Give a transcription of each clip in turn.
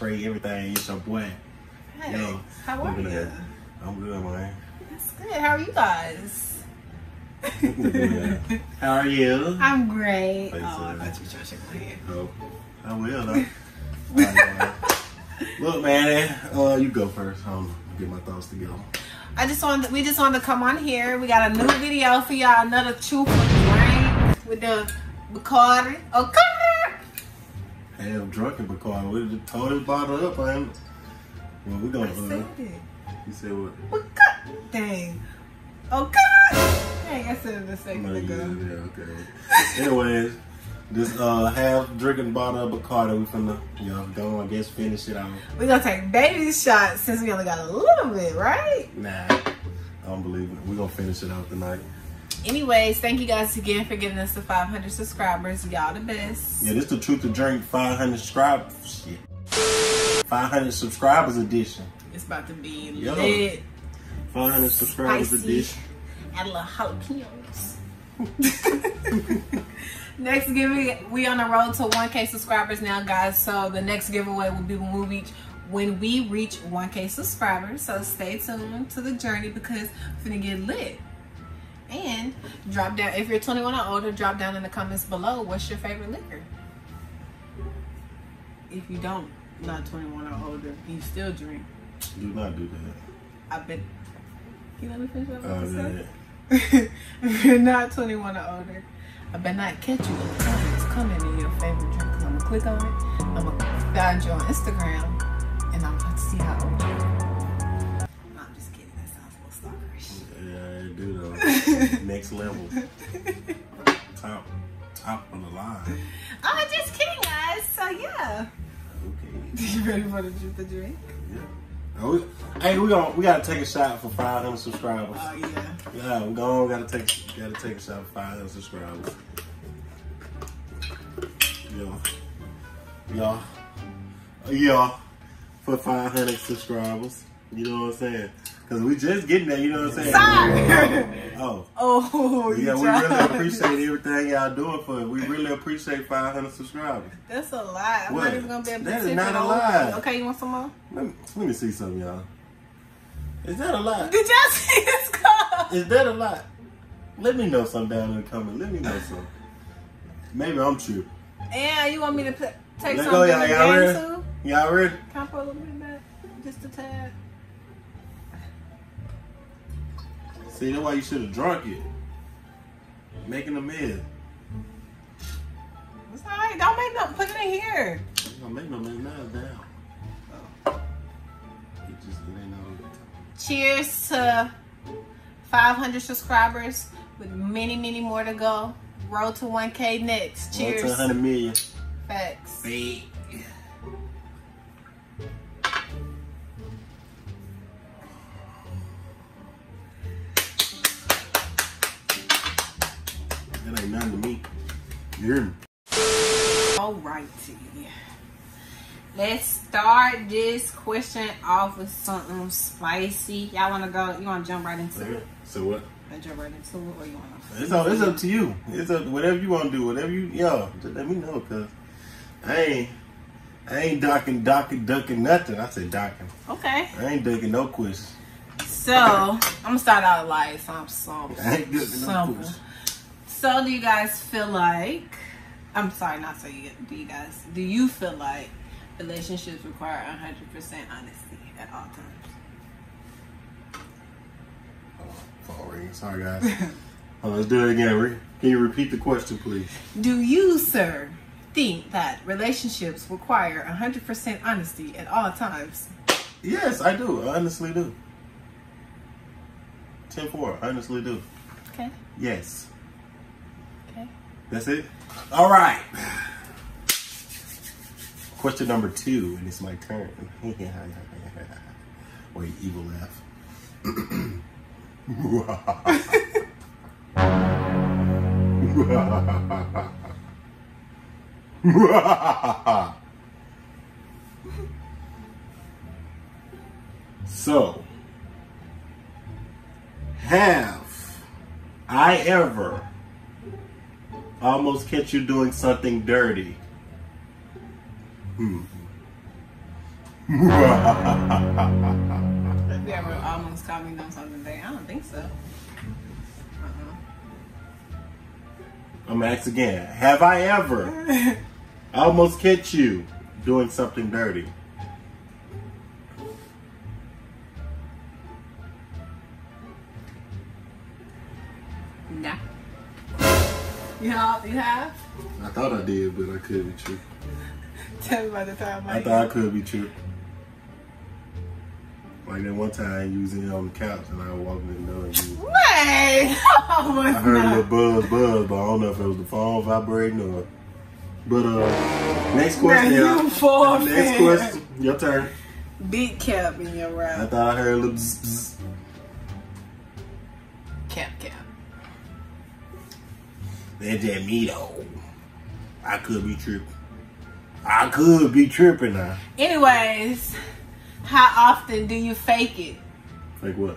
Trey, everything. It's your boy. Hey, yo, how are you? I'm good, man. That's good. How are you guys? How are you? I'm great. Thanks, oh, I thought you were trying to check my head. Oh, I will, though. Look, man, you go first. I'll get my thoughts together. We just wanted to come on here. We got a new video for y'all. Another truth and drink with the Bacardi. Okay. Hey, I'm drunk in Bacardi. We just tore this bottle up. Well, we're gonna. You said what? Bacardi. Dang. Okay. Dang, I said it a second ago. Yeah, okay. Anyways, this half drinking bottle of Bacardi. We finna, go, I guess, finish it out. We gonna take baby shots since we only got a little bit, right? Nah, I don't believe it. We gonna finish it out tonight. Anyways, thank you guys again for giving us the 500 subscribers. Y'all the best. Yeah, this the Truth to Drink 500 subscribers. Shit. 500 subscribers edition. It's about to be lit. 500 subscribers edition. Add a little jalapenos. Next giveaway, we on the road to 1K subscribers now, guys. So the next giveaway will be when we reach 1K subscribers. So stay tuned to the journey because we're finna get lit. And drop down, if you're 21 or older, drop down in the comments below what's your favorite liquor. If you don't, not 21 or older, you still drink. Do not do that. I bet. You let me finish what I'm saying? If you're not 21 or older, I better not catch you in the comments commenting in your favorite drink. Cause I'm gonna click on it, I'm gonna find you on Instagram, and I'm gonna see how old you are. No, I'm just kidding. That sounds a little stalkerish. Yeah, I do though. Next level, top of the line. I'm just kidding, guys. So yeah. Okay. You ready for the Truth to Drink? Yeah. Hey, we gotta take a shot for 500 subscribers. Oh yeah. Yeah, we gotta take a shot for 500 subscribers. Yeah. For 500 subscribers. You know what I'm saying? Cause we just getting there. You know what I'm saying? Sorry. Oh. Yeah, we really appreciate everything y'all doing for it. We really appreciate 500 subscribers. That's a lot. I'm not even gonna be able to. That is not a lot. Okay, you want some more? Let me see something, y'all. Is that a lot? Did y'all see this cup? Is that a lot? Let me know something down in the comments. Let me know something. Maybe I'm tripping. Yeah, you want me to take some of the game too? Y'all ready? Can I pour a little bit back? Just a tad. See, that's why you should have drunk it. Making a mess. It's all right. Don't make no. Put it in here. Don't make no mess. Now it's down. Oh. It ain't no. Cheers to 500 subscribers with many, many more to go. Roll to 1K next. Cheers. Roll to 100 million. Facts. Big. That ain't nothing to me. You hear me? Alrighty. Let's start this question off with something spicy. Y'all wanna go? You wanna jump right into it? So what? I jump right into it, or you wanna? It's up to you. It's up. Whatever you wanna do. Whatever you, just let me know, cause I ain't ducking nothing. I said docking. Okay. I ain't ducking no questions. So I'm gonna start out light. So I'm soft. I ain't ducking no questions. So do you guys feel like, do you feel like relationships require 100% honesty at all times? Sorry guys. Let's do it again, Rick. Can you repeat the question, please? Do you, sir, think that relationships require 100% honesty at all times? Yes, I do. I honestly do. 10-4, I honestly do. Okay. Yes. That's it? All right. Question number 2, and it's my turn. Or you evil laugh. So, have I ever almost catch you doing something dirty? If you ever almost caught me doing something today, I don't think so. I'm gonna ask again. Have I ever almost catch you doing something dirty? Nah. You have? I thought I did, but I could be true. Tell me about the time I thought I could be true. Like that one time you was in on the couch and I walked in the door and you... Wait! I heard a little buzz, but I don't know if it was the phone vibrating or... But next question. Next question. Your turn. Big cap in your ride. I thought I heard a little bzz, bzz. Cap. That's just me though. I could be tripping. Now. Anyways, how often do you fake it? Fake what?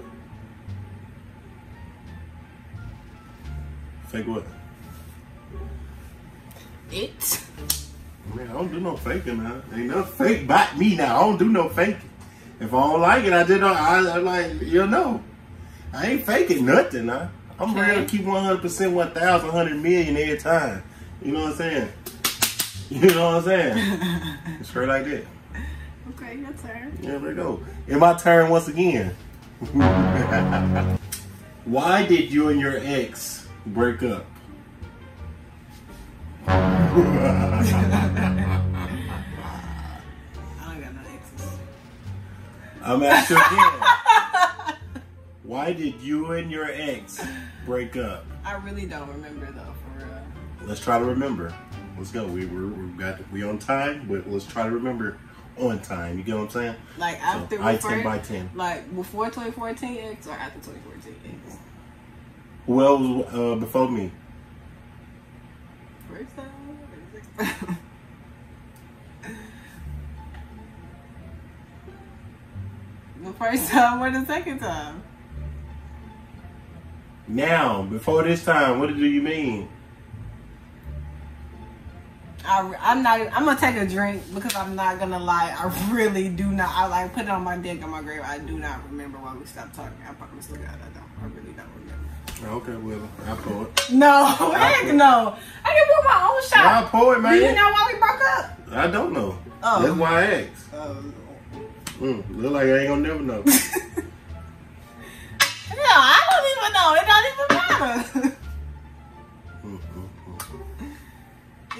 It. Man, I don't do no faking now. Ain't no fake bite me now. I don't do no faking. If I don't like it, I just don't. I'm like, you know, I ain't faking nothing now. I'm ready to keep 100%, 1,000, 100 million every time. You know what I'm saying? Straight like that. Okay, your turn. Yeah, there we go. And my turn once again. Why did you and your ex break up? I don't got no exes. I'm asking again. Why did you and your ex break up? I really don't remember though, for real. Let's try to remember. Let's go. We on time, but let's try to remember on time. You get what I'm saying? Like after so, I-10 by 10. Like before 2014 ex or after 2014 ex? Who else was before me? First time. The first time or the second time? Now, before this time, what do you mean? I'm gonna take a drink because I'm not gonna lie. I really do not. I like put it on my dick on my grave. I do not remember why we stopped talking. I promise to God, I really don't remember. Okay, well, I pour it. No, heck no. I didn't pour my own shot. Well, I pour it, man. Do you know why we broke up? I don't know. Oh. That's why I asked. Look like I ain't gonna never know. No, I don't even know. It don't even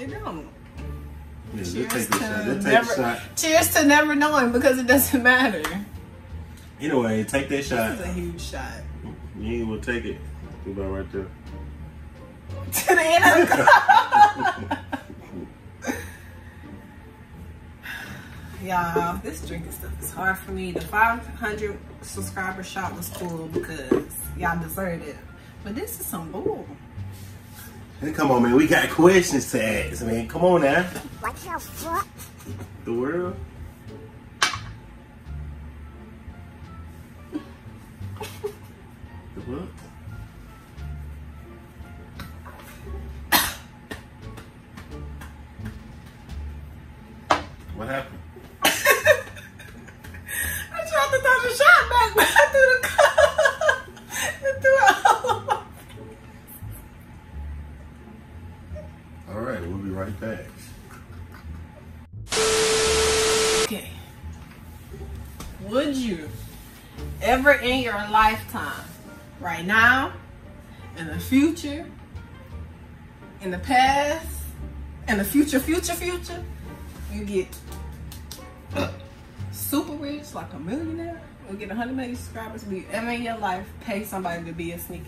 matter. It don't. Yeah, cheers to never. Cheers to never knowing because it doesn't matter. Anyway, take that shot. This is a huge shot. You ain't gonna take it. You about right there. To the end of the cup. Y'all, this drinking stuff is hard for me. The 500 subscriber shot was cool because y'all deserved it. But this is some bull. Come on, man. We got questions to ask, man. Come on now. What the fuck? The world? The world? What happened? I tried to throw the shot back, but I threw the cup. I threw it all over my face. All right, we'll be right back. Okay. Would you ever in your lifetime, right now, in the future, in the past, in the future, you get super rich, like a millionaire, you get 100 million subscribers, will you ever in your life pay somebody to be a sneaky,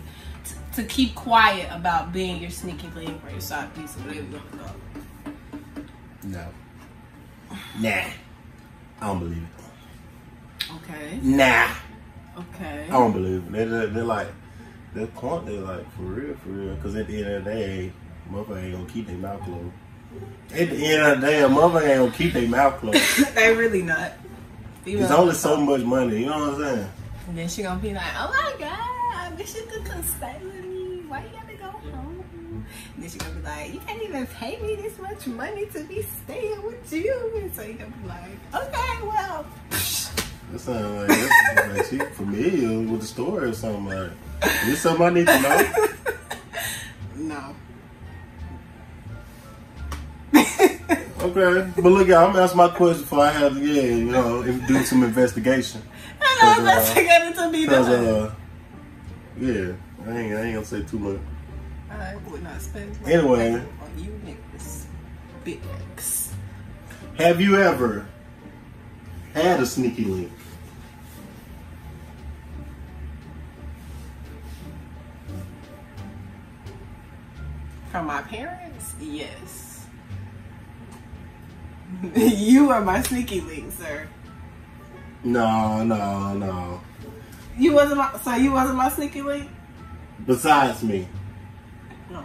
to keep quiet about being your sneaky link or your side piece or whatever you want to call it? No. Nah. I don't believe it. Okay. Nah. Okay. I don't believe it. They're like, they're caught, they're like, for real. Because at the end of the day, motherfucker ain't gonna keep their mouth closed. At the end of the day, a mother ain't gonna keep their mouth closed. They really not. There's only so much money, you know what I'm saying? And then she gonna be like, oh my God, I wish you could come stay with me. Why you gotta go home? And then she gonna be like, you can't even pay me this much money to be staying with you. And so you gonna be like, okay, well. That sounds like she familiar with the story or something like that. Is this something I need to know? No. Okay, but look, I'm gonna ask my question before I have to, do some investigation. I know that's going to be done. Yeah, I ain't gonna say too much. I would not spend money on you niggas, big niggas. Have you ever had a sneaky link? From my parents, yes. You are my sneaky link, sir. No. You wasn't my sneaky link? Besides me. No.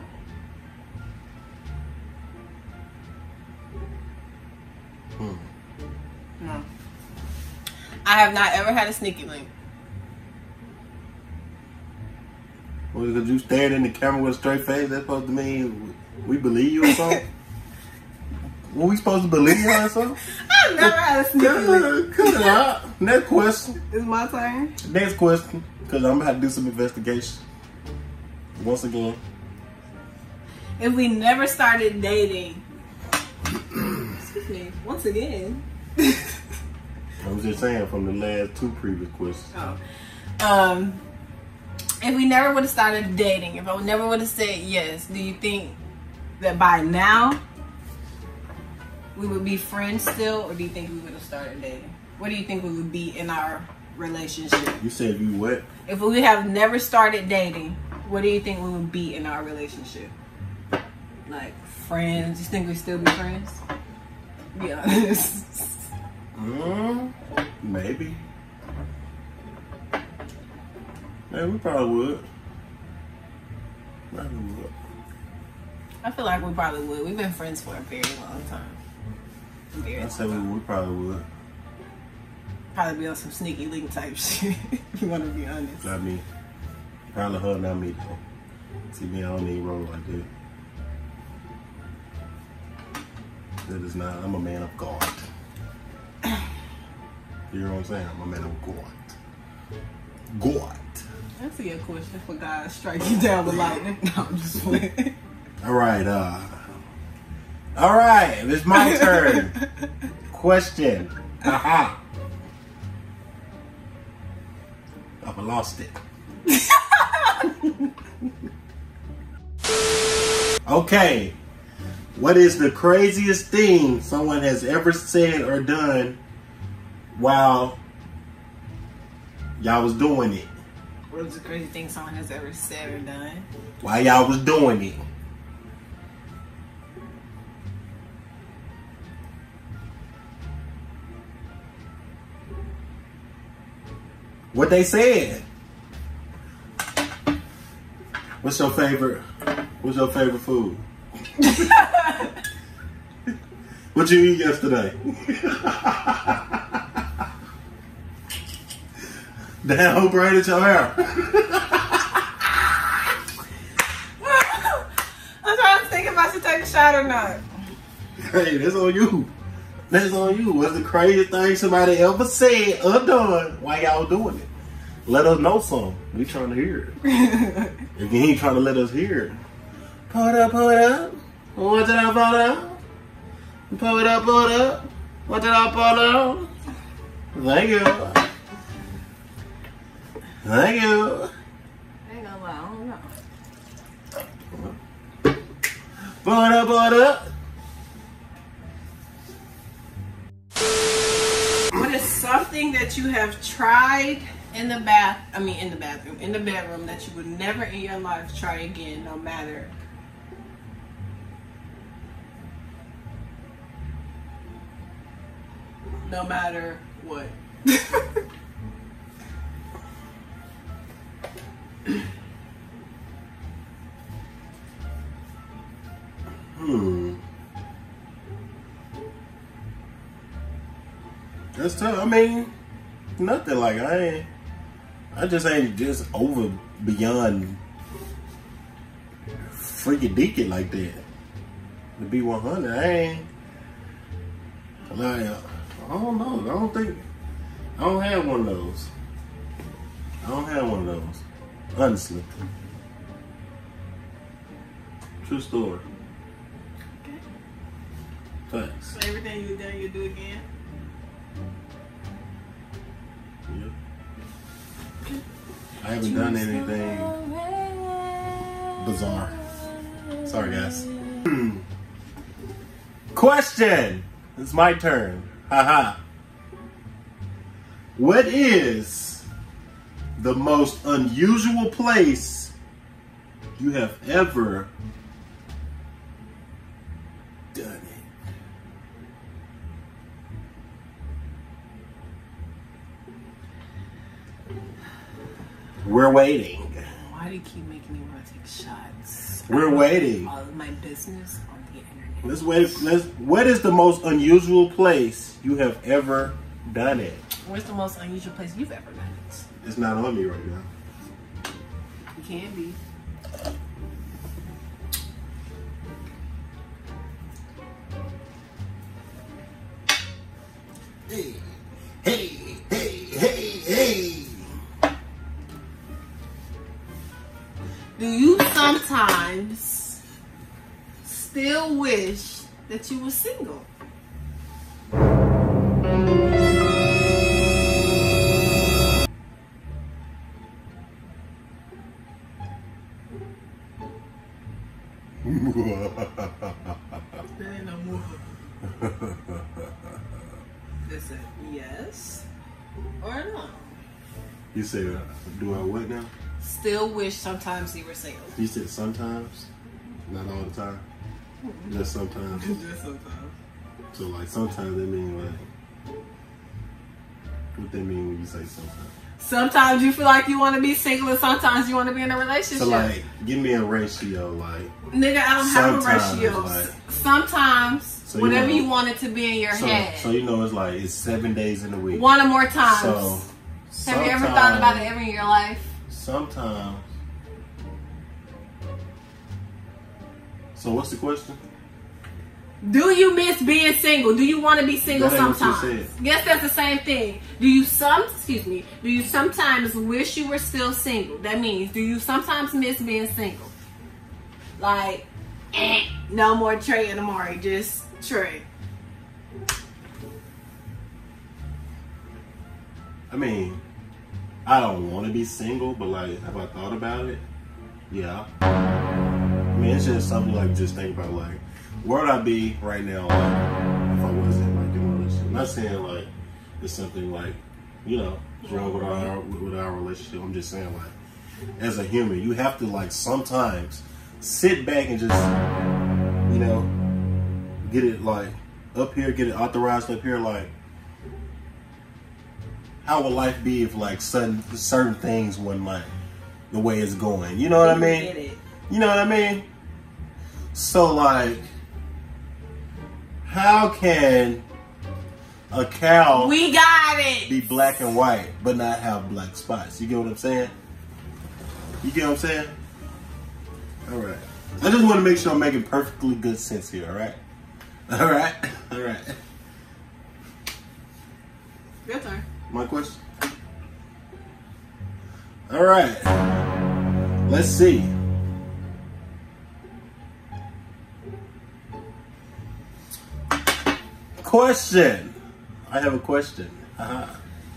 No. I have not ever had a sneaky link. Well, because you staring in the camera with a straight face, that's supposed to mean we believe you or something? Were we supposed to believe you or something? I've never had a sneaky link. Next question. It's my turn. Next question, because I'm going to have to do some investigation. Once again. If we never started dating. Excuse me. Once again. I'm just saying from the last two previous questions. Oh. If we never would have started dating, if I never would have said yes, do you think that by now we would be friends still, or do you think we would have started dating? What do you think we would be in our relationship? You said you what? If we have never started dating, what do you think we would be in our relationship? Like friends? You think we still be friends? Be honest. Maybe. Yeah, we probably would. I feel like we probably would. We've been friends for a very long time. I say we probably would. Probably be on some sneaky link type shit, if you want to be honest. Not me. Probably her, not me though. See me, I don't need roll like that. That is not, I'm a man of God. You know what I'm saying? I'm a man of God. God. That's a good question for God strike you down with lightning. No, I'm just playing. All right, it's my turn. Question. Aha. I lost it. Okay. What is the craziest thing someone has ever said or done while y'all was doing it? What is the craziest thing someone has ever said or done? While y'all was doing it. What they said. What's your favorite food? What you eat yesterday? Damn, who braided your hair? I'm trying to think if I should take a shot or not. Hey, that's on you. That's on you. What's the craziest thing somebody ever said or done while y'all doing it? Let us know some. We trying to hear it. If you ain't trying to let us hear it. Pull it up. What did I pull up? Pull it up. What did I pull up? Thank you. I ain't gonna lie, I don't know. Pull it up. What is something that you have tried in the bedroom that you would never in your life try again, no matter? No matter what. That's tough. I mean, nothing like I just ain't over beyond freaky deaky like that. The B100, I ain't. Like, I don't know. I don't think. I don't have one of those. I don't have one of those. Honestly. True story. Okay. Thanks. So everything you've done, you do again? Yep. I haven't done anything bizarre. Sorry, guys. Question. It's my turn. Haha. What is the most unusual place you have ever done it? We're waiting. Why do you keep making me want to take shots? We're waiting. All of my business on the internet. Let's wait. What is the most unusual place you have ever done it? Where's the most unusual place you've ever done it? It's not on me right now. It can be. Hey, hey, hey, hey, hey. Do you sometimes still wish that you were single? Is it yes or no? You say, do I what now? Still wish sometimes you were single. You said sometimes, not all the time. Mm-hmm. Just sometimes. Just sometimes. So like sometimes they mean like, what they mean when you say sometimes? Sometimes you feel like you want to be single and sometimes you want to be in a relationship. So like, give me a ratio, like. Nigga, I don't have a ratio. Like, sometimes, so whatever you want it to be in your head. So you know it's like, it's 7 days in a week. One or more times. So, have you ever thought about it ever in your life? Sometimes. So what's the question? Do you miss being single? Do you want to be single sometimes? Yes, that's the same thing. Do you sometimes wish you were still single? That means, do you sometimes miss being single? Like, no more Tre and Amari, just Tre. I mean, I don't want to be single, but like, have I thought about it? Yeah. I mean, it's just something like, just think about like, where would I be right now, like, if I wasn't like doing a relationship? I'm not saying like it's something like, you know, wrong with our relationship. I'm just saying like, as a human, you have to like sometimes sit back and just, you know, get it like up here, get it authorized up here. Like, how would life be if like certain things wasn't like the way it's going? You know what I mean? You know what I mean? So like, how can a cow be black and white but not have black spots? You get what I'm saying? You get what I'm saying? All right. I just want to make sure I'm making perfectly good sense here. All right. All right. All right. Your turn. My question. All right. Let's see. Question. I have a question.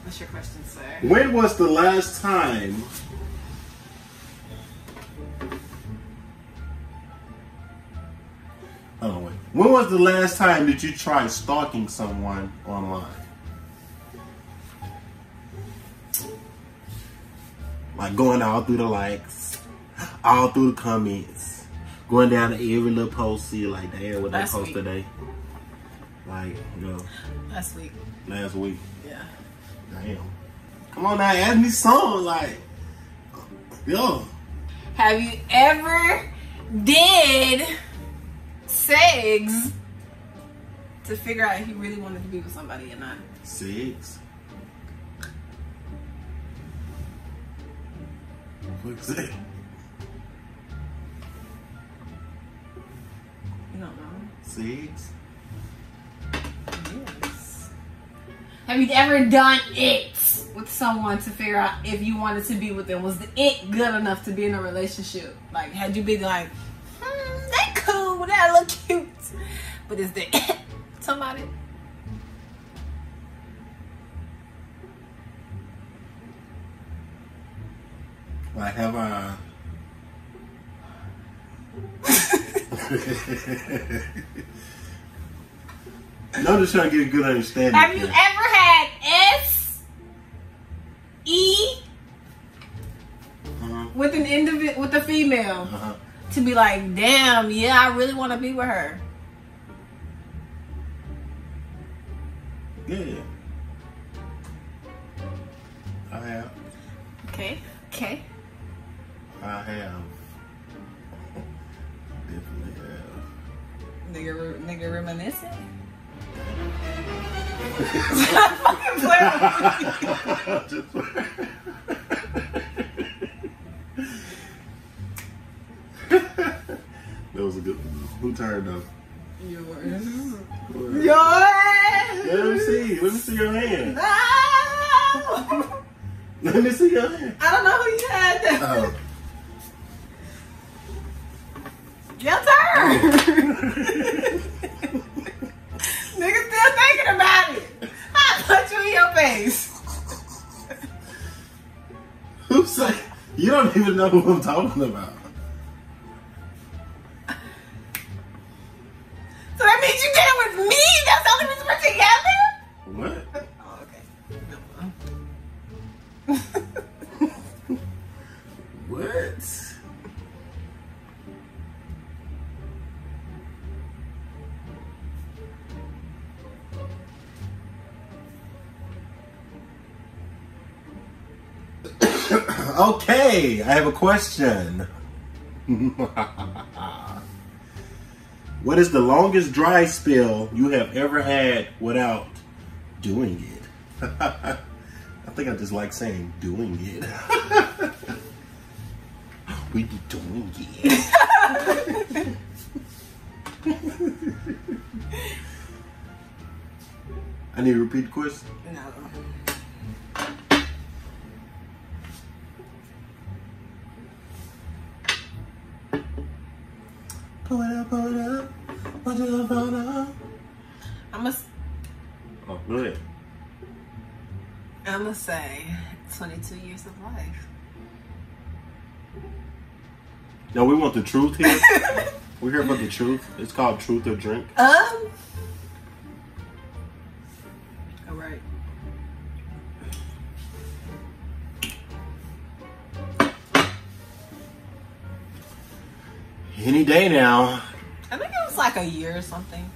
What's your question, sir? When was the last time when was the last time that you tried stalking someone online? Like going all through the likes, all through the comments, going down to every little post, see like, damn, what they post today. Like, you know, last week. Last week. Yeah. Damn. Come on now, ask me something. Like, yo. Have you ever did segs to figure out if you really wanted to be with somebody or not? Segs? What's that? 6. Yes. Have you ever done it with someone to figure out if you wanted to be with them? Was the it good enough to be in a relationship? Like, had you been like, they cool, that look cute, but is the it somebody? Like, have a... I'm just trying to get a good understanding. Have you ever had S-E with an individual, with a female, to be like, damn, yeah, I really want to be with her? Yeah, I have. Okay, okay. I have. Definitely have. Nigga reminiscing? Stop fucking playing with me. That was a good one. Who turned up? Yours. Yours! Let me see your hand. No! Let me see your hand. I don't know who you had that. Oh. Your turn! Niggas still thinking about it. I put you in your face. Who's like, you don't even know who I'm talking about. So that means you did it with me? That's the only reason we're together? What? Oh, okay. No. What? Okay, I have a question. What is the longest dry spell you have ever had without doing it? I think I just like saying doing it. We be doing it. I need to repeat the question? No. Oh, go ahead. I'm gonna say 22 years of life. Now we want the truth here. We're here about the truth. It's called Truth or Drink. All right. Any day now. I think it was like a year or something.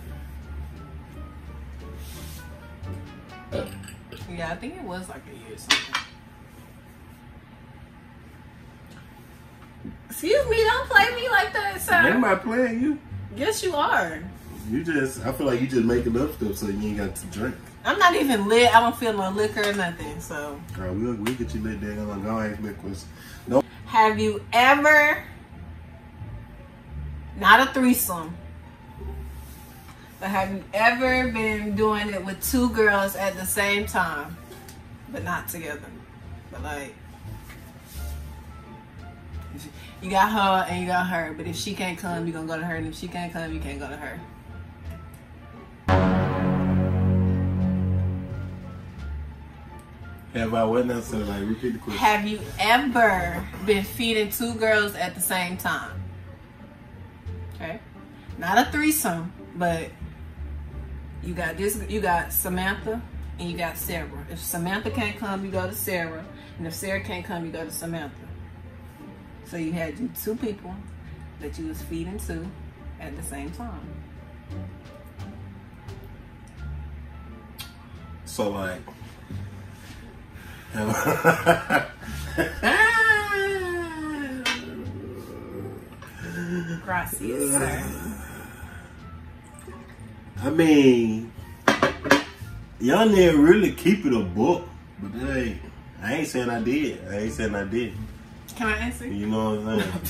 Yeah, I think it was like a year or something. Excuse me, don't play me like that, sir. Am I playing you? Yes, you are. You just, I feel like you just making up stuff so you ain't got to drink. I'm not even lit. I don't feel no liquor or nothing, so. Girl, we'll get you lit, dang. I'm gonna ask me a question. No. Have you ever... Not a threesome, but have you ever been doing it with two girls at the same time, but not together? But like, you got her and you got her, but if she can't come, you're gonna go to her, and if she can't come, you can't go to her. Have I what now? So like, repeat the question. Have you ever been feeding two girls at the same time? Okay. Not a threesome, but you got this. You got Samantha and you got Sarah. If Samantha can't come, you go to Sarah, and if Sarah can't come, you go to Samantha. So you had two people that you was feeding to at the same time. So like, Gracias, sir. I mean, y'all didn't really keep it a book, but hey, I ain't saying I did. Can I answer? You know what I'm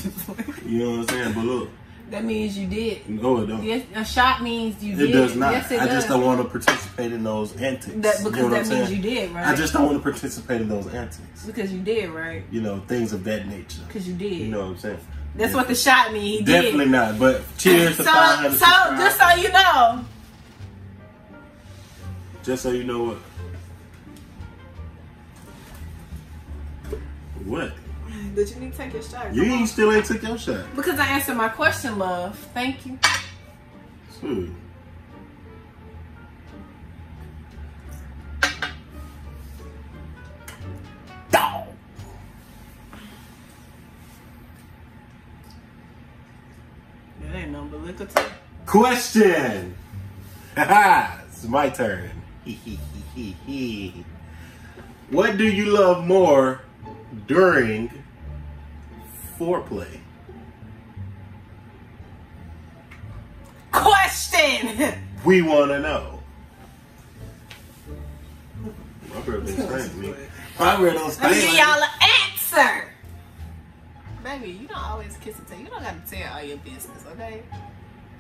saying? But look, That means you did. No, it don't. Yes, a shot means you did. It does not. Yes, it does. I just don't want to participate in those antics. Because that means you did, right? I just don't want to participate in those antics. Because you did, right? You know, things of that nature. Because you did. You know what I'm saying? That's what the shot means. Definitely not. But cheers to 500 subscribers. Just so you know. Just so you know what? What? Did you need to take your shot? You still ain't took your shot. Because I answered my question, love. Thank you. Sweet. Dog. That ain't no but liquor too. Question. It's my turn. What do you love more during foreplay? Question. We want to know. My girl don't stand me. My girl don't stand me. Let me give y'all an answer. Baby, you don't always kiss and tell. You don't got to tell all your business, okay?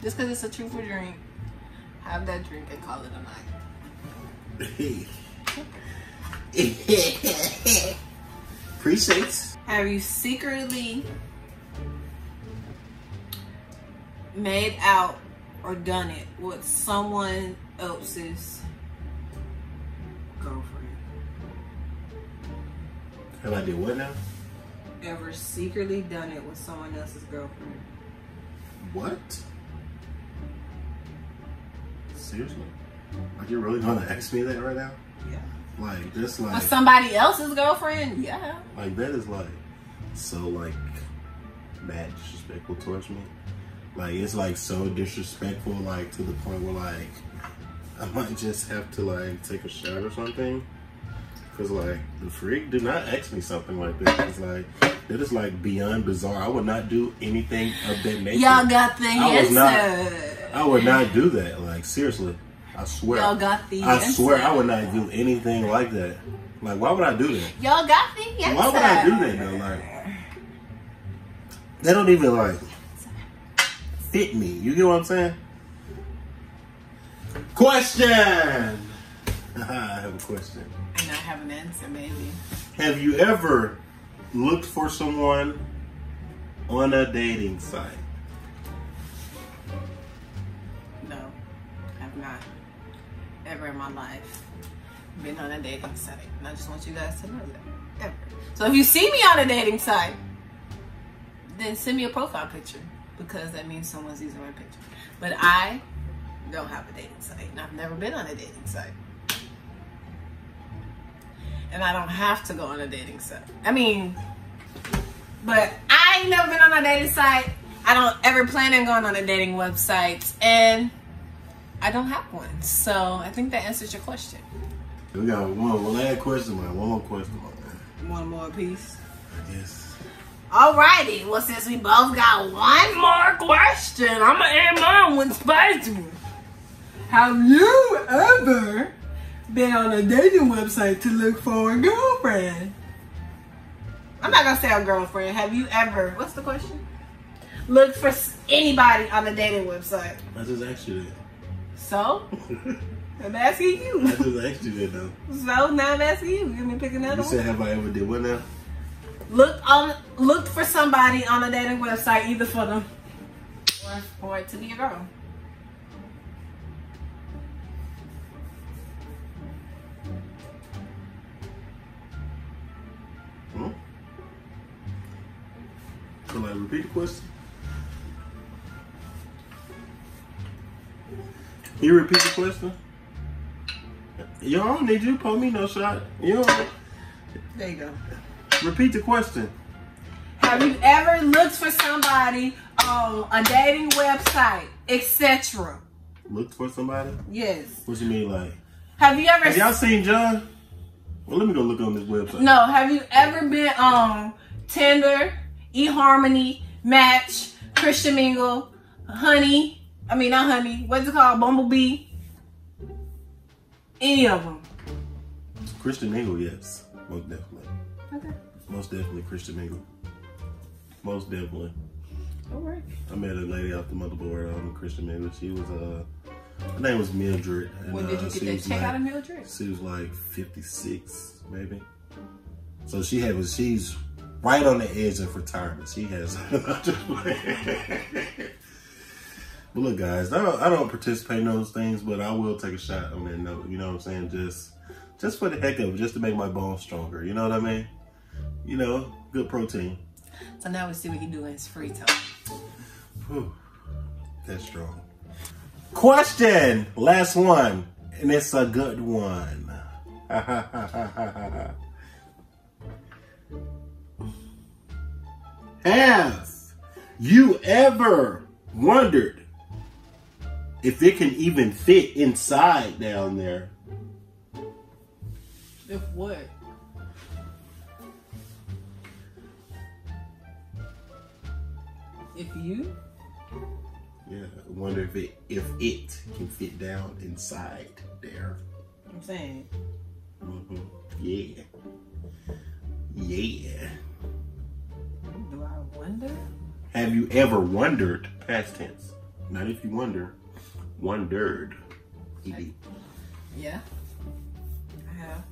Just because it's a truthful drink, have that drink and call it a night. Appreciates. Have you secretly made out or done it with someone else's girlfriend? Have I did what now? Ever secretly done it with someone else's girlfriend? What? Seriously? Like, you're really gonna ask me that right now? Yeah. Like, that's like... Or somebody else's girlfriend? Yeah. Like, that is like... So, like... Bad, disrespectful towards me. Like, it's like so disrespectful, like, to the point where, like... I might just have to, like, take a shot or something. Because, like, the freak do not ask me something like that. It's like... That is, like, beyond bizarre. I would not do anything of that nature. Y'all got the answer. I would not do that. Like, seriously. I swear. Y'all got the answer. I swear I would not do anything like that. Like, why would I do that? Y'all got the answer. Why would I do that though? Like, they don't even like fit me. You get what I'm saying? Question. I have a question. And I have an answer, maybe. Have you ever looked for someone on a dating site? Not ever in my life been on a dating site, and I just want you guys to know that. Ever. So if you see me on a dating site, then send me a profile picture, because that means someone's using my picture. But I don't have a dating site, and I've never been on a dating site, and I don't have to go on a dating site. I mean, but I ain't never been on a dating site. I don't ever plan on going on a dating website, and I don't have one, so I think that answers your question. We got one last question, man. One more question, man. One more piece? Yes. Alrighty, well, since we both got one more question, I'm gonna end mine with spicy. Have you ever been on a dating website to look for a girlfriend? I'm not gonna say a girlfriend. Have you ever, what's the question? Look for anybody on a dating website. I just asked you that. So, I'm asking you. I just asked you that though. So now I'm asking you. You mean pick another one? You said, have I ever did what now? Look for somebody on a dating website, either for them or to be a girl. Hmm? Can I repeat the question? You repeat the question? Y'all don't need you to pull me no shot. You don't. There you go. Repeat the question. Have you ever looked for somebody on a dating website, etc.? Looked for somebody? Yes. What you mean, like? Have you ever... Have y'all seen John? Well, let me go look on this website. No, have you ever been on Tinder, eHarmony, Match, Christian Mingle, Honey... I mean, not Honey. What's it called? Bumblebee. Any of them. Christian Mingle, yes. Most definitely. Okay. Most definitely Christian Mingle. Most definitely. All right. I met a lady off the motherboard on Christian Mingle. She was her name was Mildred. And, when did you get that check out of Mildred? She was like 56, maybe. So she had, she's right on the edge of retirement. She has. But look, guys, I don't participate in those things, but I will take a shot on that note. You know what I'm saying? Just for the heck of it, just to make my bones stronger. You know what I mean? You know, good protein. So now we see what you do in his free time. Whew, that's strong. Question, last one, and it's a good one. Have you ever wondered if it can even fit inside down there? If what? If you? Yeah, I wonder if it can fit down inside there. I'm saying. Mm-hmm. Yeah. Yeah. Do I wonder? Have you ever wondered? Past tense. Not if you wonder. Wondered. ED. Yeah. I have.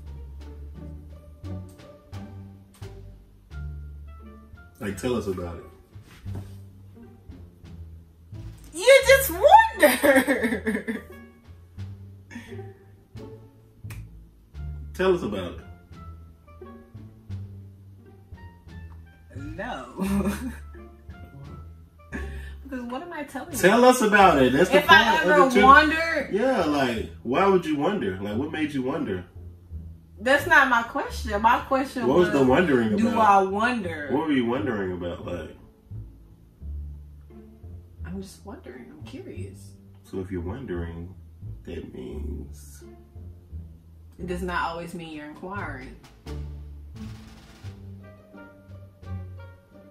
Like, tell us about it. You just wonder. Tell us about it. No. Because what am I telling you? Tell us about it. That's the point. If I ever wondered. Yeah, like, why would you wonder? Like, what made you wonder? That's not my question. My question was, what was the wondering about? Do I wonder? What were you wondering about? Like, I'm just wondering. I'm curious. So if you're wondering, that means... It does not always mean you're inquiring.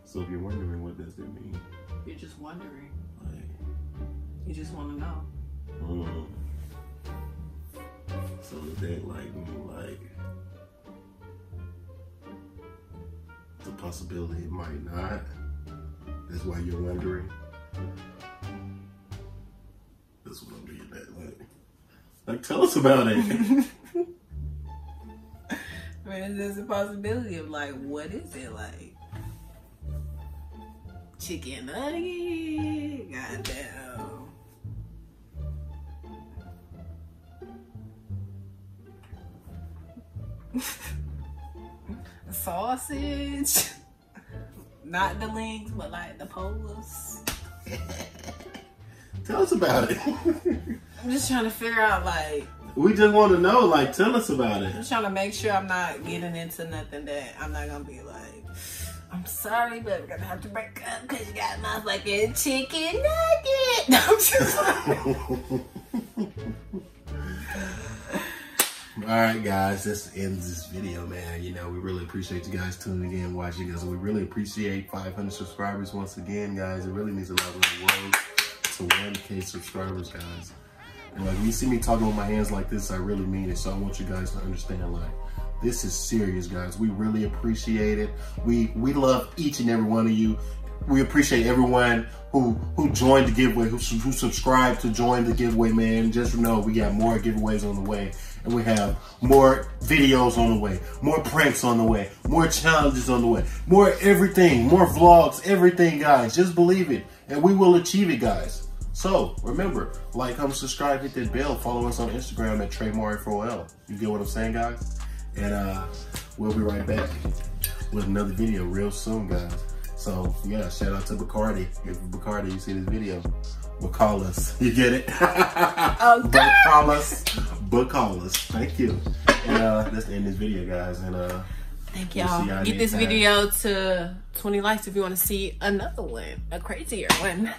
So if you're wondering, what does that mean? You're just wondering. Like, you just want to know. So does that like mean like the possibility it might not? That's why you're wondering. That's what I'm getting at. Like tell us about it. I mean, there's a possibility of like, what is it like? Chicken nugget? Goddamn. Sausage? Not the links, but like the polos. Tell us about it. I'm just trying to figure out, like... We just want to know, like, tell us about it. I'm trying to make sure I'm not getting into nothing that I'm not going to be like, I'm sorry, but we're going to have to break up because you got my fucking chicken nugget. I'm just like... All right, guys, this ends this video, man. You know, we really appreciate you guys tuning in, watching us. We really appreciate 500 subscribers once again, guys. It really means a lot of the world to 1K subscribers, guys. And like, you see me talking with my hands like this, I really mean it. So I want you guys to understand, like, this is serious, guys. We really appreciate it. We love each and every one of you. We appreciate everyone who joined the giveaway, who subscribed to join the giveaway, man. Just know we got more giveaways on the way, and we have more videos on the way, more pranks on the way, more challenges on the way, more everything, more vlogs, everything, guys. Just believe it, and we will achieve it, guys. So remember, like, comment, subscribe, hit that bell, follow us on Instagram at Tremari4l. You get what I'm saying, guys? And we'll be right back with another video real soon, guys. So yeah, shout out to Bacardi. If Bacardi, you see this video, call us. You get it? Oh, call us. Call us. Thank you. And let's end this video, guys. And thank y'all. We'll get this video to 20 likes if you want to see another one, a crazier one.